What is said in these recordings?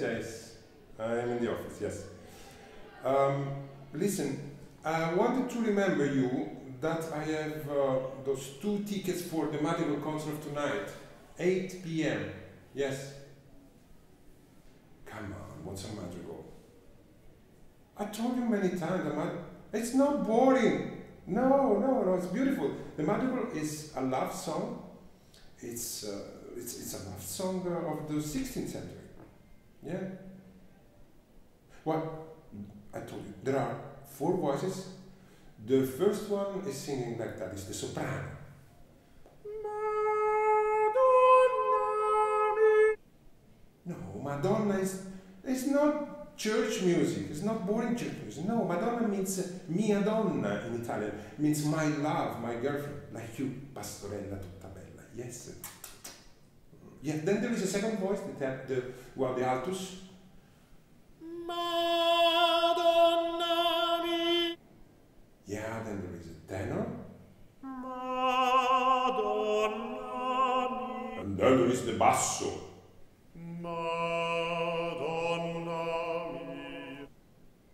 Yes, yes, I'm in the office, yes. Listen, I wanted to remember you that I have those two tickets for the Madonna concert tonight, 8 p.m., yes? Come on, what's the matter? I told you many times, it's not boring. No, no, no, it's beautiful. The Madrigal is a love song. It's a love song of the 16th century. Yeah. Well, I told you, there are four voices. The first one is singing like that, it's the soprano. Madonna. No, Madonna is, it's not church music. It's not boring church music. No, Madonna means mia donna in Italian. Means my love, my girlfriend. Like you, pastorella tutta bella. Yes. Yeah. Then there is a second voice that the altus. Madonna mia. Yeah. Then there is a tenor. Madonna mia. And then there is the basso.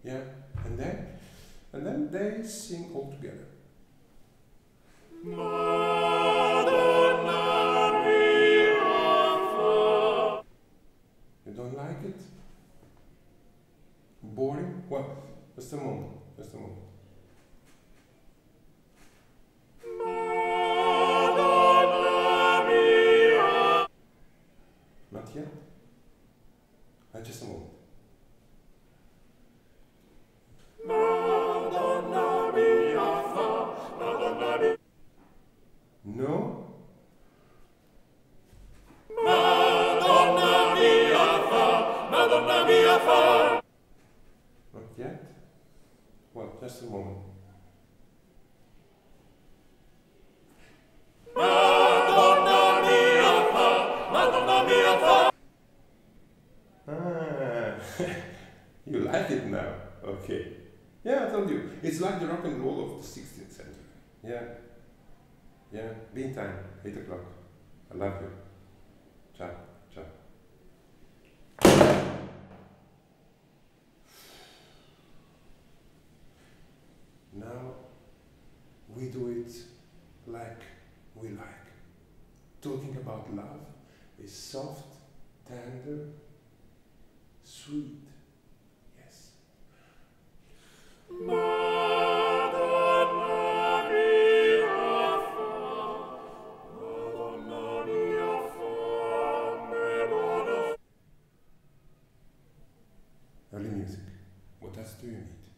Yeah, and then they sing all together. Madonna mia fa. You don't like it? Boring? Well, just a moment. Just a moment. Madonna mia. Not yet. Just a moment. No? Madonna mia fa, Madonna mia fa. Not yet? Well, just a moment. Madonna mia fa. Ah, you like it now? Okay. Yeah, I told you. It's like the rock and roll of the 16th century. Yeah. Yeah, be in time, 8 o'clock. I love you. Ciao, ciao. Now we do it like we like. Talking about love is soft, tender, sweet. Yes. Early music. What else do you need?